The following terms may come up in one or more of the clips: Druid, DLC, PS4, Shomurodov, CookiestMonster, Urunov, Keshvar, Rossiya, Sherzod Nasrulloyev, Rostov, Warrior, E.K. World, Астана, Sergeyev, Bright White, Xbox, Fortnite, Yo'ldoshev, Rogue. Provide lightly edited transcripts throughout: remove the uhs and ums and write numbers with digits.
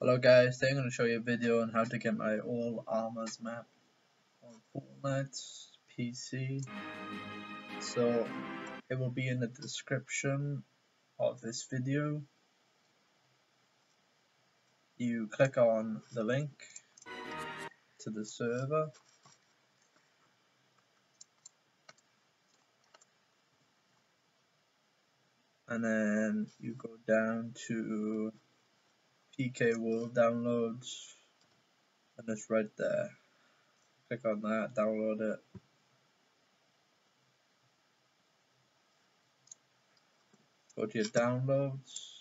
Hello guys, today I'm going to show you a video on how to get my all armors map on Fortnite's PC. So it will be in the description of this video. You click on the link to the server. And then you go down to E.K. World downloads, and it's right there. Click on that, download it. Go to your downloads.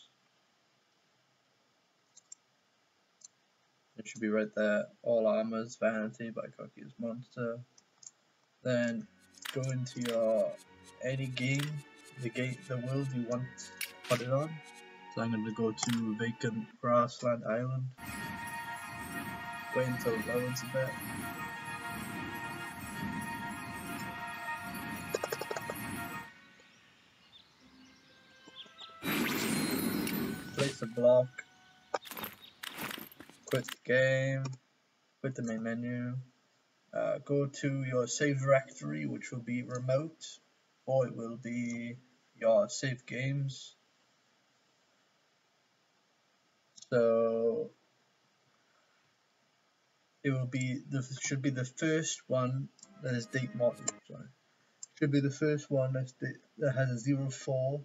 It should be right there. All Armors Vanity by CookiestMonster. Then go into your any game, the world you want to put it on. So I'm going to go to Vacant Grassland Island, wait until it loads a bit. Place a block, quit the game, quit the main menu, go to your save directory, which will be remote, or it will be your save games. So it will be should be the first one that is date marked. Sorry, should be the first one that has a 04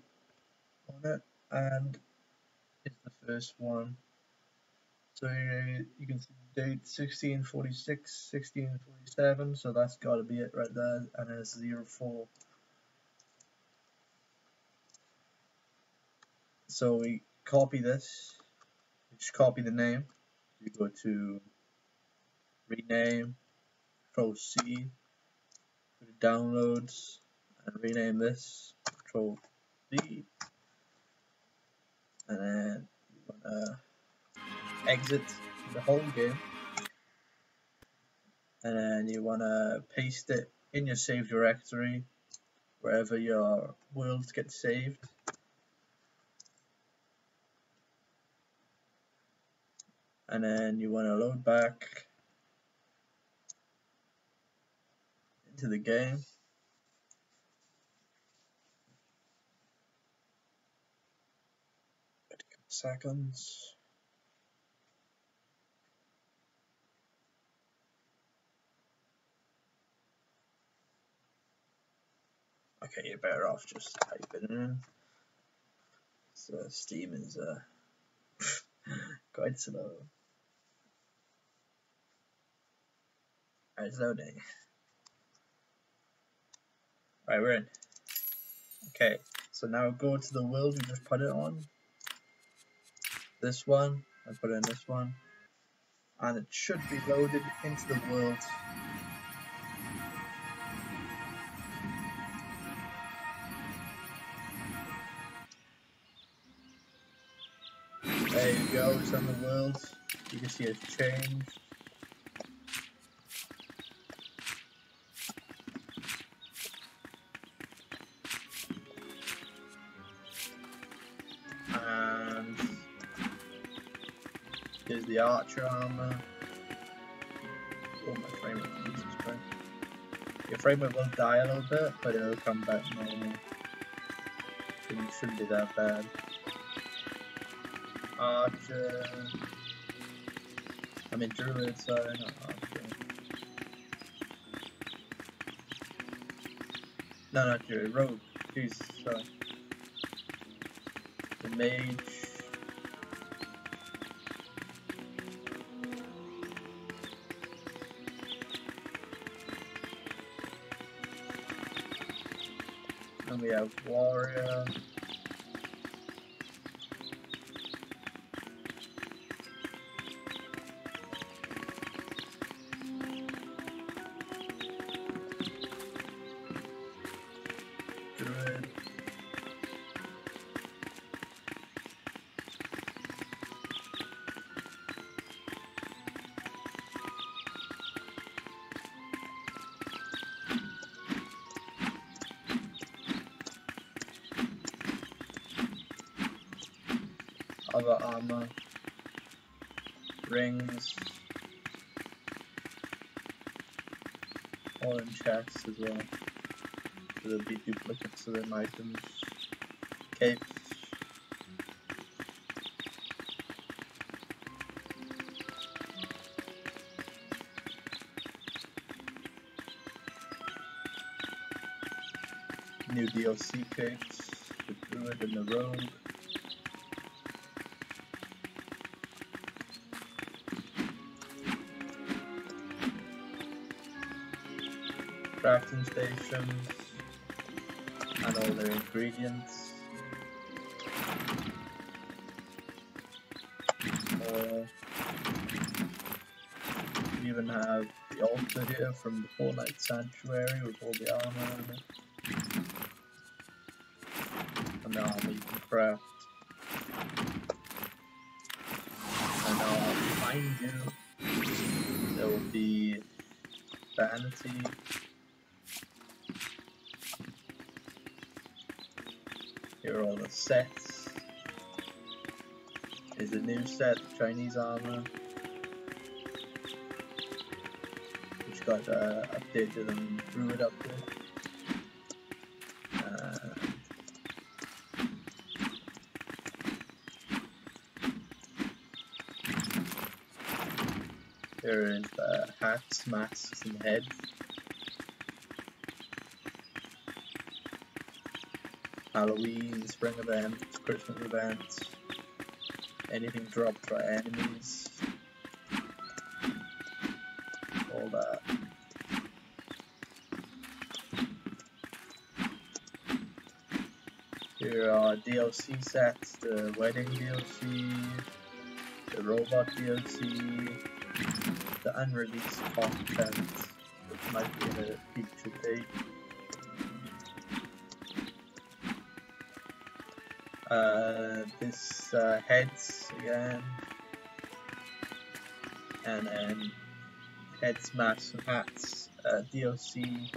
on it, and it's the first one. So you can see date 1646, 1647. So that's got to be it right there, and it's 04. So we copy this. Just copy the name. You go to rename, Control C, go to downloads, and rename this, Control C, and then you wanna exit the whole game, and then you wanna paste it in your save directory, wherever your worlds get saved. And then you want to load back into the game. Wait a couple seconds. Okay, you're better off just typing it in. So Steam is quite slow. It's loading. Right, we're in. Okay, so now go to the world you just put it on. This one, I put it in this one. And it should be loaded into the world. There you go, it's on the world. You can see it's changed. Here's the archer armor. Oh, my frame rate, Jesus Christ. Your frame rate will die a little bit, but it'll come back normal. It shouldn't be that bad. Archer. I mean, Druid, sorry, not Archer. No, not Druid, Rogue. Jesus, sorry. The mage. And we have Warrior. Druid. Other armor, rings. All in chests as well. So there'll be duplicates of them items. Capes. New DLC capes. The Druid and the Rogue. Crafting stations and all their ingredients. We even have the altar here from the Fortnite sanctuary with all the armor in it. And the armor you can craft. And now behind you there will be vanity. Here are all the sets. Here's a new set, Chinese armor, which got updated and Druid update. Here is hats, masks, and heads. Halloween, spring events, Christmas events, anything dropped by enemies, all that. Here are DLC sets, the wedding DLC, the robot DLC, the unreleased content, which might be in a future page. This heads again, and then heads, masks, and hats. DLC.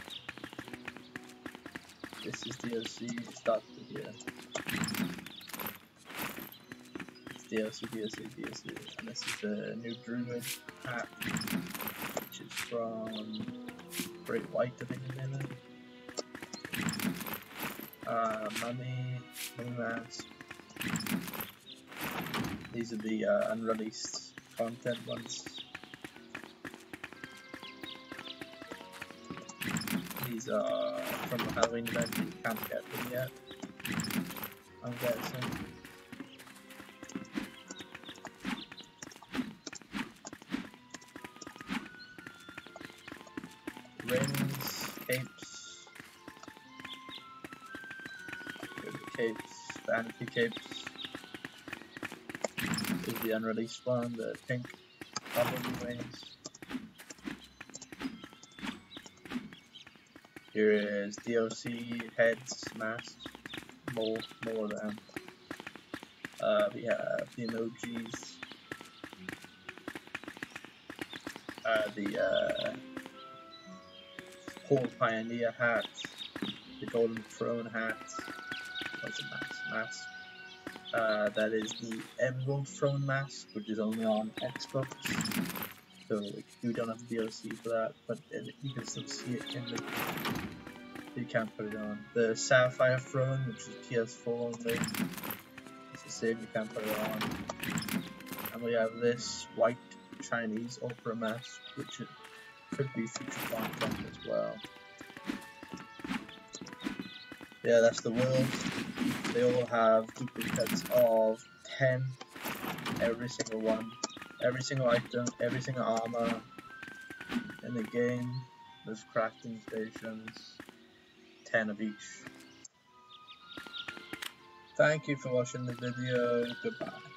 This is DLC. Start the video. It's DLC, and this is the new Druid hat, which is from Bright White, I think. Money mask. These are the unreleased content ones. These are from the Halloween event, you can't get them yet, I'm guessing. Rings, capes. Capes, vanity capes. Is the unreleased one, the pink bubbly wings. Here is DLC, heads, masks, more of them. We have the emojis, the whole pioneer hat, the golden throne hat. That's a mask. That is the Emerald Throne mask, which is only on Xbox, so you don't have DLC for that, but you can still see it in the game. You can't put it on. The Sapphire Throne, which is PS4 only, it's the same, you can't put it on. And we have this white Chinese Opera mask, which could be future content as well. Yeah, that's the world. They all have duplicates of 10, every single one, every single item, every single armor in the game. There's crafting stations, 10 of each. Thank you for watching the video, goodbye.